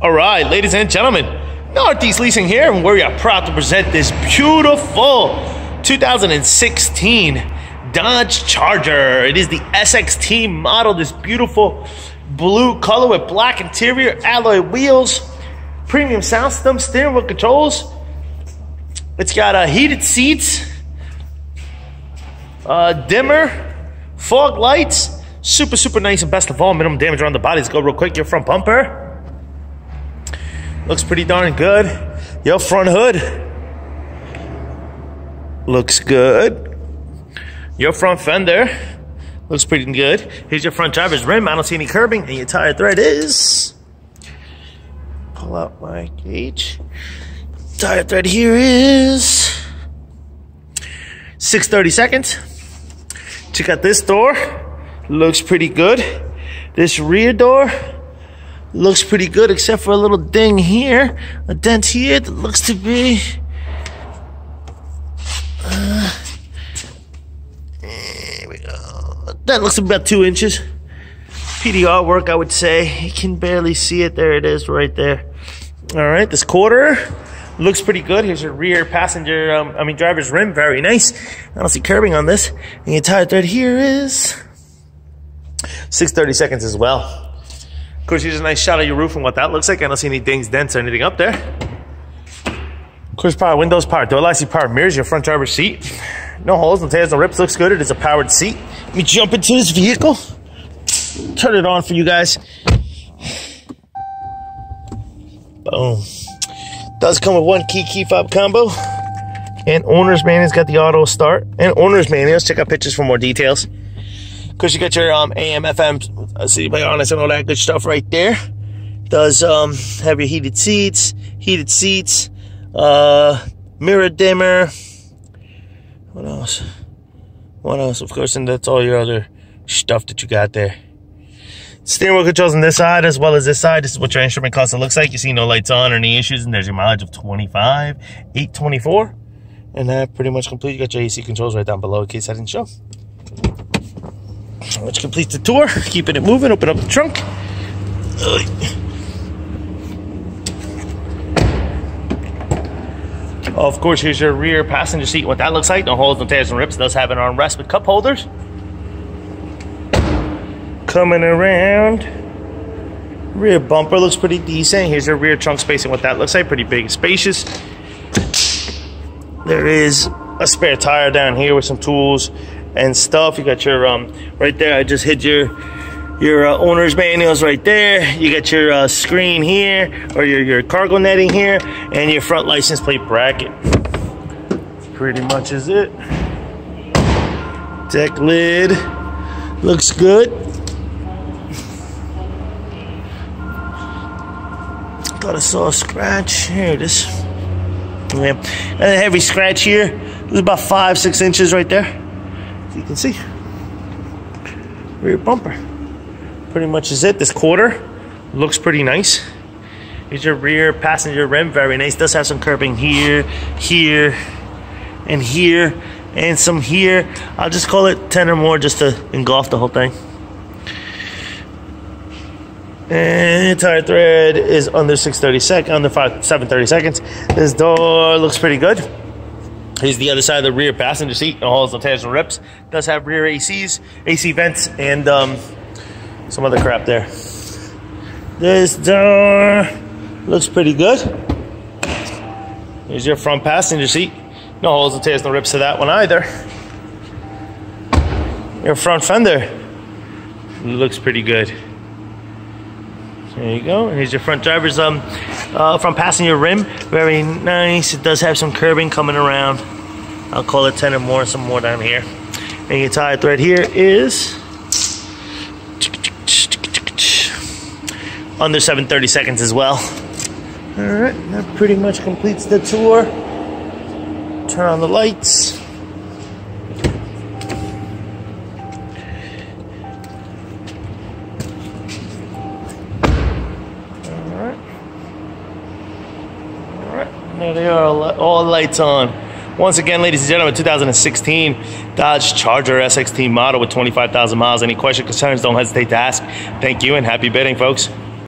All right, ladies and gentlemen, Northeast Leasing here, and we are proud to present this beautiful 2016 Dodge Charger. It is the SXT model, this beautiful blue color with black interior, alloy wheels, premium sound system, steering wheel controls. It's got heated seats, dimmer, fog lights, super nice, and best of all, minimum damage around the body. Let's go real quick. Your front bumper looks pretty darn good. Your front hood looks good. Your front fender looks pretty good. Here's your front driver's rim. I don't see any curbing, and your tire thread is, pull out my gauge, tire thread here is 6/32. Check out this door. Looks pretty good. This rear door looks pretty good, except for a little ding here, a dent here that looks to be there we go. That looks about 2 inches. PDR work, I would say. You can barely see it. There it is, right there. All right, this quarter looks pretty good. Here's your rear passenger, driver's rim. Very nice. I don't see curbing on this. And your tire thread here is 6/32 as well. Of course, here's a nice shot of your roof and what that looks like. I don't see any dings, dents, or anything up there. Of course, power windows, power door locks, power mirrors, your front driver's seat. No holes, no tears, no rips. Looks good. It is a powered seat. Let me jump into this vehicle. Turn it on for you guys. Boom. Does come with one key fob combo. And owner's manual's got the auto start. And owner's manuals. Check out pictures for more details. Of course, you got your AM, FM, city by honest, and all that good stuff right there. Does have your heated seats, mirror dimmer. What else? Of course, and that's all your other stuff that you got there. Steering wheel controls on this side as well as this side. This is what your instrument cluster looks like. You see no lights on or any issues, and there's your mileage of 25,824. And that pretty much complete. You got your AC controls right down below in case I didn't show. Which completes the tour. Keeping it moving. Open up the trunk. Of course, here's your rear passenger seat. What that looks like. No holes, no tears, no rips. It does have an armrest with cup holders. Coming around. Rear bumper looks pretty decent. Here's your rear trunk space and what that looks like. Pretty big and spacious. There is a spare tire down here with some tools and stuff. You got your right there, I just hit your owner's manuals right there. You got your screen here, or your cargo netting here, and your front license plate bracket. Pretty much is it. Deck lid looks good. Thought I saw a scratch. Here it is. Yeah, and a heavy scratch here. It was about 5-6 inches right there. You can see rear bumper. Pretty much is it. This quarter looks pretty nice. Here's your rear passenger rim. Very nice. Does have some curbing here, here, and here, and some here. I'll just call it 10 or more just to engulf the whole thing. And tire thread is under 7/32. This door looks pretty good. Here's the other side of the rear passenger seat. No holes, no tears, no rips. Does have rear ACs, AC vents, and some other crap there. This door looks pretty good. Here's your front passenger seat. No holes, no tears, no rips to that one either. Your front fender looks pretty good. There you go. Here's your front driver's front passenger rim. Very nice. It does have some curbing coming around. I'll call it 10 or more, some more down here. And your tire thread here is under 7/32 as well. Alright, that pretty much completes the tour. Turn on the lights. There they are, all lights on. Once again, ladies and gentlemen, 2016 Dodge Charger SXT model with 25,000 miles. Any questions, concerns, don't hesitate to ask. Thank you and happy bidding, folks.